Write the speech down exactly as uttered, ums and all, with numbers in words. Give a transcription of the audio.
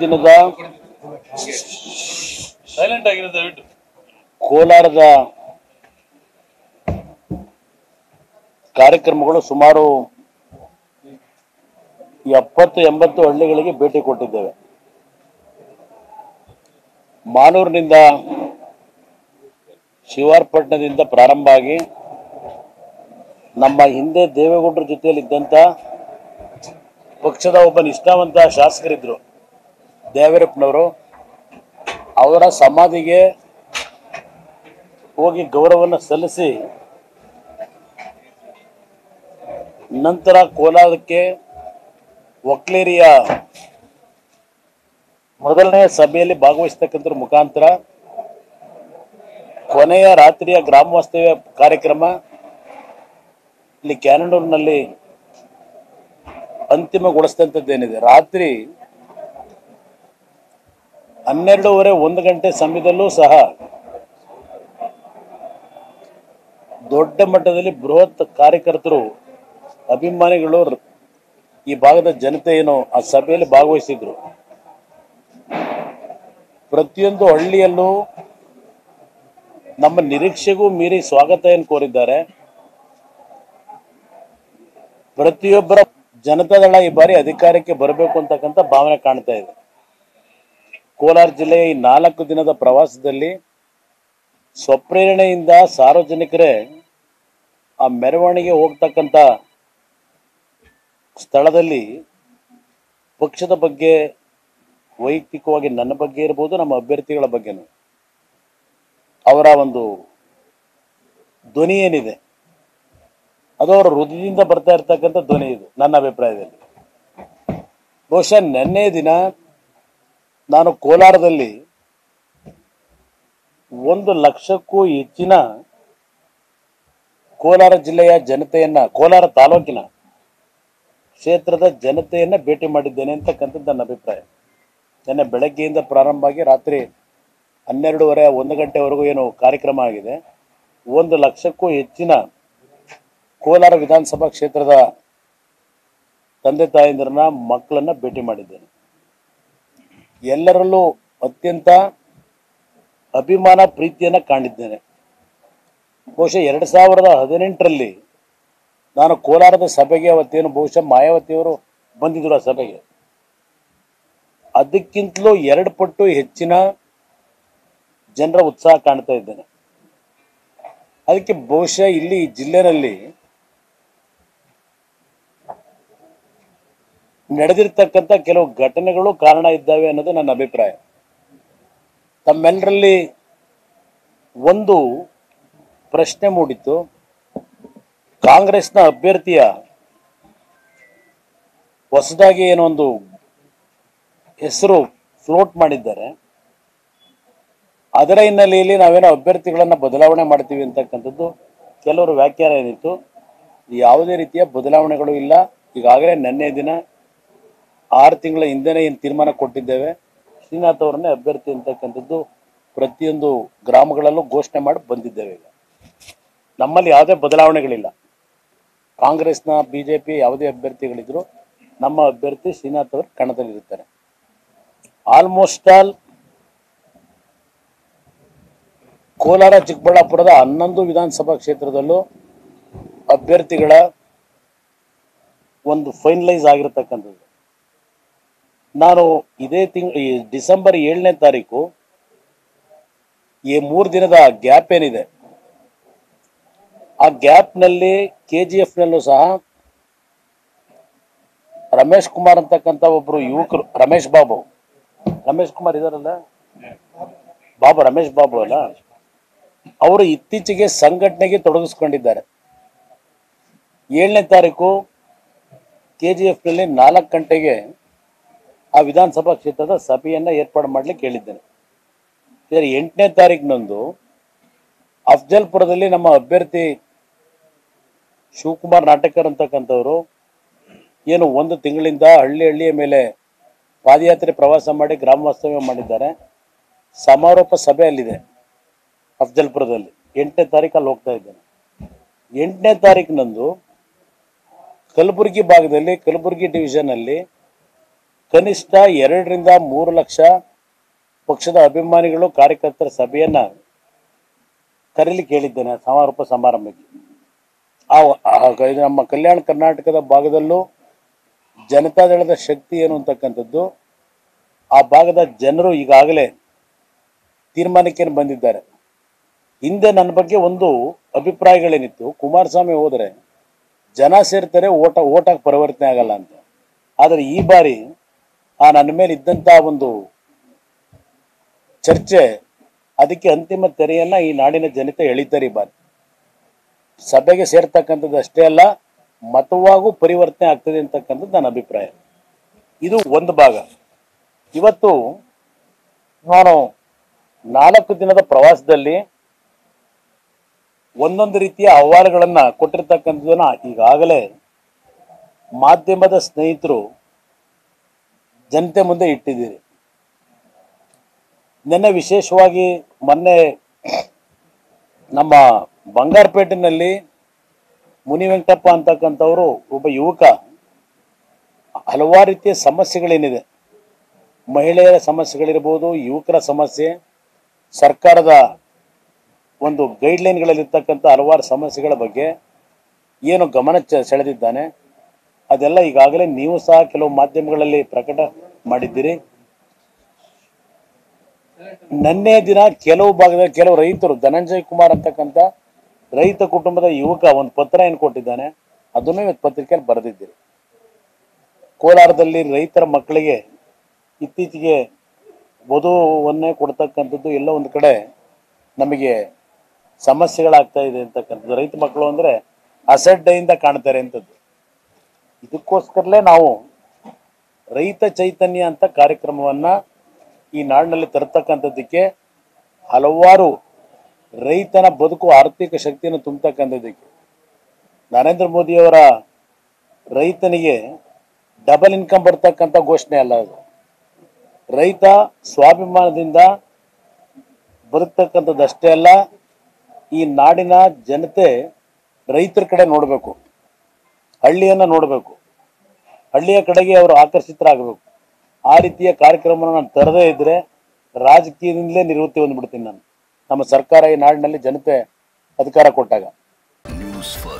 ದಿನದ ಸೈಲೆಂಟ್ ಆಗಿರೋದು ಬಿಟ್ಟು ಕೋಲಾರದ ಕಾರ್ಯಕ್ರಮಗಳು ಸುಮಾರು seventy eighty ಹಳ್ಳಿಗಳಿಗೆ ಭೇಟಿ ಕೊಟ್ಟಿದ್ದೇವೆ. ಮಾನೂರಿನಿಂದ ಶಿವಾರ್ಪಟ್ಟಣದಿಂದ ಪ್ರಾರಂಭ ಆಗಿ ನಮ್ಮ ಹಿಂದೆ ದೇವೇಗೌಡರ ಜೊತೆಯಲ್ಲಿ ಇದ್ದಂತ ಪಕ್ಷದ ಒಬ್ಬ ನಿಷ್ಠಾವಂತ ಶಾಸಕರಿದ್ದರು ದೇವರಪ್ಪನವರು. ಅವರ ಸಮಾಧಿಗೆ ಹೋಗಿ ಗೌರವವನ್ನು ಸಲ್ಲಿಸಿ ನಂತರ ಕೋಲಾರಕ್ಕೆ ಒಕ್ಕಲೇರಿಯ ಮೊದಲನೇ ಸಭೆಯಲ್ಲಿ ಭಾಗವಹಿಸತಕ್ಕಂಥರ ಮುಖಾಂತರ ಕೊನೆಯ ರಾತ್ರಿಯ ಗ್ರಾಮ ವಾಸ್ತವ್ಯ ಕಾರ್ಯಕ್ರಮ ಇಲ್ಲಿ ಕ್ಯಾನಡೂರಿನಲ್ಲಿ ಅಂತಿಮಗೊಳಿಸಿದಂಥದ್ದೇನಿದೆ, ರಾತ್ರಿ ಹನ್ನೆರಡೂವರೆ ಒಂದು ಗಂಟೆ ಸಮಯದಲ್ಲೂ ಸಹ ದೊಡ್ಡ ಮಟ್ಟದಲ್ಲಿ ಬೃಹತ್ ಕಾರ್ಯಕರ್ತರು, ಅಭಿಮಾನಿಗಳು, ಈ ಭಾಗದ ಜನತೆ ಏನು ಆ ಸಭೆಯಲ್ಲಿ ಭಾಗವಹಿಸಿದ್ರು. ಪ್ರತಿಯೊಂದು ಹಳ್ಳಿಯಲ್ಲೂ ನಮ್ಮ ನಿರೀಕ್ಷೆಗೂ ಮೀರಿ ಸ್ವಾಗತ ಏನು ಕೋರಿದ್ದಾರೆ. ಪ್ರತಿಯೊಬ್ಬರ ಜನತಾದಳ ಈ ಬಾರಿ ಅಧಿಕಾರಕ್ಕೆ ಬರಬೇಕು ಅಂತಕ್ಕಂಥ ಭಾವನೆ ಕಾಣ್ತಾ ಇದೆ. ಕೋಲಾರ ಜಿಲ್ಲೆಯ ಈ ನಾಲ್ಕು ದಿನದ ಪ್ರವಾಸದಲ್ಲಿ ಸ್ವಪ್ರೇರಣೆಯಿಂದ ಸಾರ್ವಜನಿಕರೇ ಆ ಮೆರವಣಿಗೆ ಹೋಗ್ತಕ್ಕಂಥ ಸ್ಥಳದಲ್ಲಿ ಪಕ್ಷದ ಬಗ್ಗೆ, ವೈಯಕ್ತಿಕವಾಗಿ ನನ್ನ ಬಗ್ಗೆ ಇರ್ಬೋದು, ನಮ್ಮ ಅಭ್ಯರ್ಥಿಗಳ ಬಗ್ಗೆನೂ ಅವರ ಒಂದು ಧ್ವನಿ ಏನಿದೆ ಅದು ಅವರ ಹೃದಯದಿಂದ ಬರ್ತಾ ಇರ್ತಕ್ಕಂಥ ಧ್ವನಿ ಇದು ನನ್ನ ಅಭಿಪ್ರಾಯದಲ್ಲಿ. ಬಹುಶಃ ನೆನ್ನೆ ದಿನ ನಾನು ಕೋಲಾರದಲ್ಲಿ ಒಂದು ಲಕ್ಷಕ್ಕೂ ಹೆಚ್ಚಿನ ಕೋಲಾರ ಜಿಲ್ಲೆಯ ಜನತೆಯನ್ನ, ಕೋಲಾರ ತಾಲೂಕಿನ ಕ್ಷೇತ್ರದ ಜನತೆಯನ್ನ ಭೇಟಿ ಮಾಡಿದ್ದೇನೆ ಅಂತಕ್ಕಂಥದ್ದು ನನ್ನ ಅಭಿಪ್ರಾಯ. ನೆನ್ನೆ ಬೆಳಗ್ಗೆಯಿಂದ ಪ್ರಾರಂಭ ಆಗಿ ರಾತ್ರಿ ಹನ್ನೆರಡೂವರೆ ಒಂದು ಗಂಟೆವರೆಗೂ ಏನು ಕಾರ್ಯಕ್ರಮ ಆಗಿದೆ, ಒಂದು ಲಕ್ಷಕ್ಕೂ ಹೆಚ್ಚಿನ ಕೋಲಾರ ವಿಧಾನಸಭಾ ಕ್ಷೇತ್ರದ ತಂದೆ ತಾಯಂದಿರನ್ನ, ಮಕ್ಕಳನ್ನ ಭೇಟಿ ಮಾಡಿದ್ದೇನೆ. ಎಲ್ಲರಲ್ಲೂ ಅತ್ಯಂತ ಅಭಿಮಾನ, ಪ್ರೀತಿಯನ್ನು ಕಾಣಿದ್ದೇನೆ. ಬಹುಶಃ ಎರಡು ಸಾವಿರದ ಹದಿನೆಂಟರಲ್ಲಿ ನಾನು ಕೋಲಾರದ ಸಭೆಗೆ ಅವತ್ತೇನು ಬಹುಶಃ ಮಾಯಾವತಿಯವರು ಬಂದಿದ್ದರು ಆ ಸಭೆಗೆ, ಅದಕ್ಕಿಂತಲೂ ಎರಡು ಪಟ್ಟು ಹೆಚ್ಚಿನ ಜನರ ಉತ್ಸಾಹ ಕಾಣ್ತಾ ಇದ್ದೇನೆ. ಅದಕ್ಕೆ ಬಹುಶಃ ಇಲ್ಲಿ ಜಿಲ್ಲೆಯಲ್ಲಿ ನಡೆದಿರ್ತಕ್ಕಂಥ ಕೆಲವು ಘಟನೆಗಳು ಕಾರಣ ಇದ್ದಾವೆ ಅನ್ನೋದು ನನ್ನ ಅಭಿಪ್ರಾಯ. ತಮ್ಮೆಲ್ಲರಲ್ಲಿ ಒಂದು ಪ್ರಶ್ನೆ ಮೂಡಿತ್ತು, ಕಾಂಗ್ರೆಸ್ನ ಅಭ್ಯರ್ಥಿಯ ಹೊಸದಾಗಿ ಏನೊಂದು ಹೆಸರು ಫ್ಲೋಟ್ ಮಾಡಿದ್ದಾರೆ, ಅದರ ಹಿನ್ನೆಲೆಯಲ್ಲಿ ನಾವೇನೋ ಅಭ್ಯರ್ಥಿಗಳನ್ನು ಬದಲಾವಣೆ ಮಾಡ್ತೀವಿ ಅಂತಕ್ಕಂಥದ್ದು ಕೆಲವರು ವ್ಯಾಖ್ಯಾನ ಏನಿತ್ತು. ಯಾವುದೇ ರೀತಿಯ ಬದಲಾವಣೆಗಳು ಇಲ್ಲ. ಈಗಾಗಲೇ ನೆನ್ನೆ ದಿನ ಆರು ತಿಂಗಳ ಹಿಂದೆನೇ ಏನು ತೀರ್ಮಾನ ಕೊಟ್ಟಿದ್ದೇವೆ, ಶ್ರೀನಾಥ್ ಅವರನ್ನೇ ಅಭ್ಯರ್ಥಿ ಅಂತಕ್ಕಂಥದ್ದು ಪ್ರತಿಯೊಂದು ಗ್ರಾಮಗಳಲ್ಲೂ ಘೋಷಣೆ ಮಾಡಿ ಬಂದಿದ್ದೇವೆ. ಈಗ ನಮ್ಮಲ್ಲಿ ಯಾವುದೇ ಬದಲಾವಣೆಗಳಿಲ್ಲ. ಕಾಂಗ್ರೆಸ್ನ, ಬಿ ಜೆ ಪಿ ಯಾವುದೇ ಅಭ್ಯರ್ಥಿಗಳಿದ್ರು ನಮ್ಮ ಅಭ್ಯರ್ಥಿ ಶ್ರೀನಾಥ್ ಅವರು ಕಣದಲ್ಲಿರ್ತಾರೆ. ಆಲ್ಮೋಸ್ಟ್ ಆಲ್ ಕೋಲಾರ ಚಿಕ್ಕಬಳ್ಳಾಪುರದ ಹನ್ನೊಂದು ವಿಧಾನಸಭಾ ಕ್ಷೇತ್ರದಲ್ಲೂ ಅಭ್ಯರ್ಥಿಗಳ ಒಂದು ಫೈನಲೈಸ್ ಆಗಿರತಕ್ಕಂಥದ್ದು. ನಾನು ಇದೇ ತಿಂಗಳು ಈ ಡಿಸೆಂಬರ್ ಏಳನೇ ತಾರೀಕು ಈ ಮೂರು ದಿನದ ಗ್ಯಾಪ್ ಏನಿದೆ, ಆ ಗ್ಯಾಪ್ನಲ್ಲಿ ಕೆ ಜಿ ಎಫ್ನಲ್ಲೂ ಸಹ ರಮೇಶ್ ಕುಮಾರ್ ಅಂತಕ್ಕಂಥ ಒಬ್ಬರು ಯುವಕರು, ರಮೇಶ್ ಬಾಬು, ರಮೇಶ್ ಕುಮಾರ್ ಇದಾರಲ್ಲ, ಬಾಬು, ರಮೇಶ್ ಬಾಬು ಅಲ್ಲ, ಅವರು ಇತ್ತೀಚೆಗೆ ಸಂಘಟನೆಗೆ ತೊಡಗಿಸ್ಕೊಂಡಿದ್ದಾರೆ. ಏಳನೇ ತಾರೀಕು ಕೆ ಜಿ ಎಫ್ನಲ್ಲಿ ನಾಲ್ಕು ಗಂಟೆಗೆ ಆ ವಿಧಾನಸಭಾ ಕ್ಷೇತ್ರದ ಸಭೆಯನ್ನು ಏರ್ಪಾಡು ಮಾಡಲಿಕ್ಕೆ ಹೇಳಿದ್ದೇನೆ. ಇದರ ಎಂಟನೇ ತಾರೀಕಿನಂದು ಅಫ್ಜಲ್ಪುರದಲ್ಲಿ ನಮ್ಮ ಅಭ್ಯರ್ಥಿ ಶಿವಕುಮಾರ್ ನಾಟಕರ್ ಅಂತಕ್ಕಂಥವರು ಏನು ಒಂದು ತಿಂಗಳಿಂದ ಹಳ್ಳಿ ಹಳ್ಳಿಯ ಮೇಲೆ ಪಾದಯಾತ್ರೆ ಪ್ರವಾಸ ಮಾಡಿ ಗ್ರಾಮ ವಾಸ್ತವ್ಯ ಮಾಡಿದ್ದಾರೆ. ಸಮಾರೋಪ ಸಭೆ ಅಲ್ಲಿದೆ ಅಫ್ಜಲ್ಪುರದಲ್ಲಿ, ಎಂಟನೇ ತಾರೀಕಲ್ಲಿ ಹೋಗ್ತಾ ಇದ್ದೇನೆ. ಎಂಟನೇ ತಾರೀಕಿನಂದು ಕಲಬುರಗಿ ಭಾಗದಲ್ಲಿ, ಕಲಬುರಗಿ ಡಿವಿಷನಲ್ಲಿ ಕನಿಷ್ಠ ಎರಡರಿಂದ ಮೂರು ಲಕ್ಷ ಪಕ್ಷದ ಅಭಿಮಾನಿಗಳು ಕಾರ್ಯಕರ್ತರ ಸಭೆಯನ್ನ ಕರೆಯಲಿ ಕೇಳಿದ್ದೇನೆ ಸಮಾರೋಪ ಸಮಾರಂಭಕ್ಕೆ. ನಮ್ಮ ಕಲ್ಯಾಣ ಕರ್ನಾಟಕದ ಭಾಗದಲ್ಲೂ ಜನತಾದಳದ ಶಕ್ತಿ ಏನು ಅಂತಕ್ಕಂಥದ್ದು ಆ ಭಾಗದ ಜನರು ಈಗಾಗಲೇ ತೀರ್ಮಾನಕ್ಕೆ ಬಂದಿದ್ದಾರೆ. ಹಿಂದೆ ನನ್ನ ಬಗ್ಗೆ ಒಂದು ಅಭಿಪ್ರಾಯಗಳೇನಿತ್ತು, ಕುಮಾರಸ್ವಾಮಿ ಹೋದರೆ ಜನ ಸೇರ್ತಾರೆ, ಓಟ ಓಟಾಗಿ ಪರಿವರ್ತನೆ ಆಗಲ್ಲ ಅಂತ. ಆದರೆ ಈ ಬಾರಿ ಆ ನನ್ನ ಮೇಲೆ ಇದ್ದಂಥ ಒಂದು ಚರ್ಚೆ ಅದಕ್ಕೆ ಅಂತಿಮ ತೆರೆಯನ್ನು ಈ ನಾಡಿನ ಜನತೆ ಎಳಿತಾರೆ. ಈ ಬಾರಿ ಸಭೆಗೆ ಸೇರ್ತಕ್ಕಂಥದ್ದು ಅಷ್ಟೇ ಅಲ್ಲ, ಮತವಾಗೂ ಪರಿವರ್ತನೆ ಆಗ್ತದೆ ಅಂತಕ್ಕಂಥದ್ದು ನನ್ನ ಅಭಿಪ್ರಾಯ. ಇದು ಒಂದು ಭಾಗ. ಇವತ್ತು ನಾನು ನಾಲ್ಕು ದಿನದ ಪ್ರವಾಸದಲ್ಲಿ ಒಂದೊಂದು ರೀತಿಯ ಅಹವಾಲುಗಳನ್ನು ಕೊಟ್ಟಿರ್ತಕ್ಕಂಥದ್ದನ್ನು ಈಗಾಗಲೇ ಮಾಧ್ಯಮದ ಸ್ನೇಹಿತರು ಜನತೆ ಮುಂದೆ ಇಟ್ಟಿದ್ದೀರಿ. ನಿನ್ನೆ ವಿಶೇಷವಾಗಿ ಮೊನ್ನೆ ನಮ್ಮ ಬಂಗಾರಪೇಟೆನಲ್ಲಿ ಮುನಿ ವೆಂಕಟಪ್ಪ ಅಂತಕ್ಕಂಥವರು ಒಬ್ಬ ಯುವಕ ಹಲವಾರು ರೀತಿಯ ಸಮಸ್ಯೆಗಳೇನಿದೆ, ಮಹಿಳೆಯರ ಸಮಸ್ಯೆಗಳಿರ್ಬೋದು, ಯುವಕರ ಸಮಸ್ಯೆ, ಸರ್ಕಾರದ ಒಂದು ಗೈಡ್ಲೈನ್ಗಳಲ್ಲಿರ್ತಕ್ಕಂಥ ಹಲವಾರು ಸಮಸ್ಯೆಗಳ ಬಗ್ಗೆ ಏನು ಗಮನ ಸೆಳೆದಿದ್ದಾನೆ. ಅದೆಲ್ಲ ಈಗಾಗಲೇ ನೀವು ಸಹ ಕೆಲವು ಮಾಧ್ಯಮಗಳಲ್ಲಿ ಪ್ರಕಟ ಮಾಡಿದ್ದೀರಿ. ನನ್ನೇ ದಿನ ಕೆಲವು ಭಾಗದ ಕೆಲವು ರೈತರು, ಧನಂಜಯ್ ಕುಮಾರ್ ಅಂತಕ್ಕಂಥ ರೈತ ಕುಟುಂಬದ ಯುವಕ ಒಂದು ಪತ್ರ ಏನು ಕೊಟ್ಟಿದ್ದಾನೆ, ಅದನ್ನು ಇವತ್ತು ಪತ್ರಿಕೆಯಲ್ಲಿ ಬರೆದಿದ್ದೀರಿ. ಕೋಲಾರದಲ್ಲಿ ರೈತರ ಮಕ್ಕಳಿಗೆ ಇತ್ತೀಚೆಗೆ ವಧುವನ್ನೇ ಕೊಡ್ತಕ್ಕಂಥದ್ದು ಎಲ್ಲ ಒಂದು ಕಡೆ ನಮಗೆ ಸಮಸ್ಯೆಗಳಾಗ್ತಾ ಇದೆ ಅಂತಕ್ಕಂಥದ್ದು. ರೈತ ಮಕ್ಕಳು ಅಂದರೆ ಅಸಡ್ಡೆಯಿಂದ ಕಾಣ್ತಾರೆ ಅಂಥದ್ದು. ಇದಕ್ಕೋಸ್ಕರಲೇ ನಾವು ರೈತ ಚೈತನ್ಯ ಅಂತ ಕಾರ್ಯಕ್ರಮವನ್ನು ಈ ನಾಡಿನಲ್ಲಿ ತರ್ತಕ್ಕಂಥದ್ದಕ್ಕೆ, ಹಲವಾರು ರೈತನ ಬದುಕು ಆರ್ಥಿಕ ಶಕ್ತಿಯನ್ನು ತುಂಬತಕ್ಕಂಥದ್ದಕ್ಕೆ, ನರೇಂದ್ರ ಮೋದಿಯವರ ರೈತನಿಗೆ ಡಬಲ್ ಇನ್ಕಮ್ ಬರ್ತಕ್ಕಂಥ ಘೋಷಣೆ ಅಲ್ಲ ಅದು. ರೈತ ಸ್ವಾಭಿಮಾನದಿಂದ ಬದುಕ್ತಕ್ಕಂಥದ್ದಷ್ಟೇ ಅಲ್ಲ, ಈ ನಾಡಿನ ಜನತೆ ರೈತರ ಕಡೆ ನೋಡಬೇಕು, ಹಳ್ಳಿಯನ್ನು ನೋಡಬೇಕು, ಹಳ್ಳಿಯ ಕಡೆಗೆ ಅವರು ಆಕರ್ಷಿತರಾಗಬೇಕು. ಆ ರೀತಿಯ ಕಾರ್ಯಕ್ರಮವನ್ನು ನಾನು ತರದೇ ಇದ್ದರೆ ರಾಜಕೀಯದಿಂದಲೇ ನಿವೃತ್ತಿ ಹೊಂದ್ಬಿಡ್ತೀನಿ ನಾನು, ನಮ್ಮ ಸರ್ಕಾರ ಈ ನಾಡಿನಲ್ಲಿ ಜನತೆ ಅಧಿಕಾರ ಕೊಟ್ಟಾಗ.